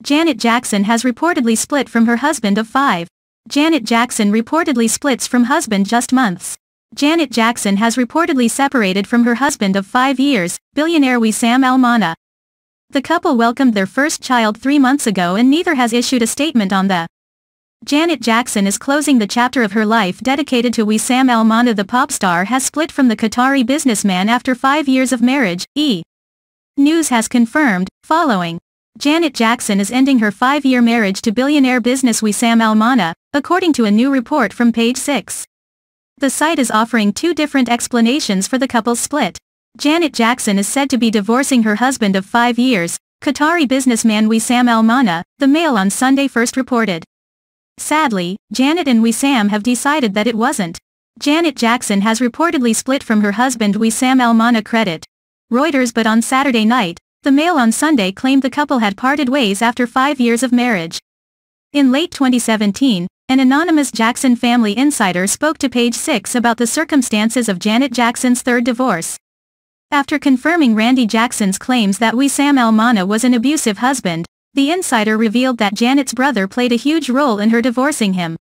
Janet Jackson has reportedly split from her husband of 5. Janet Jackson reportedly splits from husband just months. Janet Jackson has reportedly separated from her husband of 5 years, billionaire Wissam Al Mana. The couple welcomed their first child 3 months ago and neither has issued a statement on the. Janet Jackson is closing the chapter of her life dedicated to Wissam Al Mana. The pop star has split from the Qatari businessman after 5 years of marriage, E! News has confirmed, following. Janet Jackson is ending her 5-year marriage to billionaire business Wissam Al Mana, according to a new report from Page 6. The site is offering 2 different explanations for the couple's split. Janet Jackson is said to be divorcing her husband of 5 years, Qatari businessman Wissam Al Mana, the Mail on Sunday first reported. Sadly, Janet and Wissam have decided that it wasn't. Janet Jackson has reportedly split from her husband Wissam Al Mana, credit Reuters, but on Saturday night, the Mail on Sunday claimed the couple had parted ways after 5 years of marriage. In late 2017, an anonymous Jackson family insider spoke to Page 6 about the circumstances of Janet Jackson's 3rd divorce. After confirming Randy Jackson's claims that Wissam Al Mana was an abusive husband, the insider revealed that Janet's brother played a huge role in her divorcing him.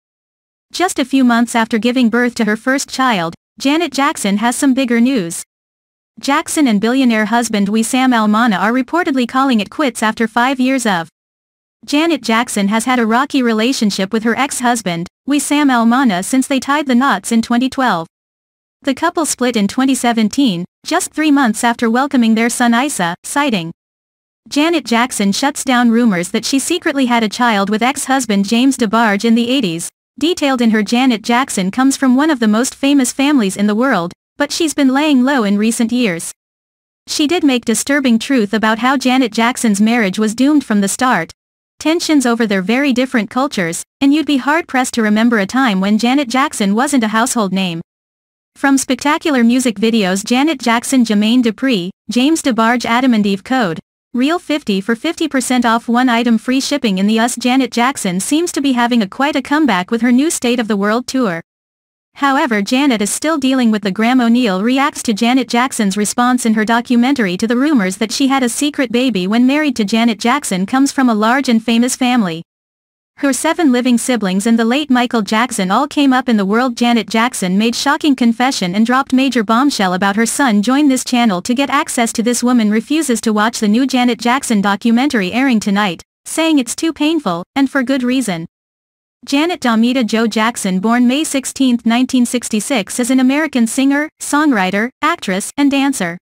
Just a few months after giving birth to her first child, Janet Jackson has some bigger news. Jackson and billionaire husband Wissam Al Mana are reportedly calling it quits after 5 years of. Janet Jackson has had a rocky relationship with her ex-husband, Wissam Al Mana, since they tied the knots in 2012. The couple split in 2017, just 3 months after welcoming their son Eissa, citing. Janet Jackson shuts down rumors that she secretly had a child with ex-husband James DeBarge in the 80s, detailed in her. Janet Jackson comes from one of the most famous families in the world, but she's been laying low in recent years. She did make disturbing truth about how Janet Jackson's marriage was doomed from the start. Tensions over their very different cultures, and you'd be hard-pressed to remember a time when Janet Jackson wasn't a household name. From spectacular music videos Janet Jackson, Jermaine Dupri, James DeBarge, Adam and Eve Code. Real 50 for 50% off 1 item free shipping in the US. Janet Jackson seems to be having quite a comeback with her new State of the World tour. However, Janet is still dealing with the Graham O'Neill reacts to Janet Jackson's response in her documentary to the rumors that she had a secret baby when married to. Janet Jackson comes from a large and famous family. Her 7 living siblings and the late Michael Jackson all came up in the world. Janet Jackson made shocking confession and dropped major bombshell about her son. Join this channel to get access to this. Woman refuses to watch the new Janet Jackson documentary airing tonight, saying it's too painful, and for good reason. Janet Damita Joe Jackson, born May 16, 1966, is an American singer, songwriter, actress, and dancer.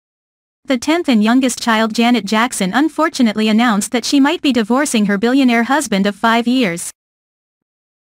The 10th and youngest child. Janet Jackson unfortunately announced that she might be divorcing her billionaire husband of 5 years.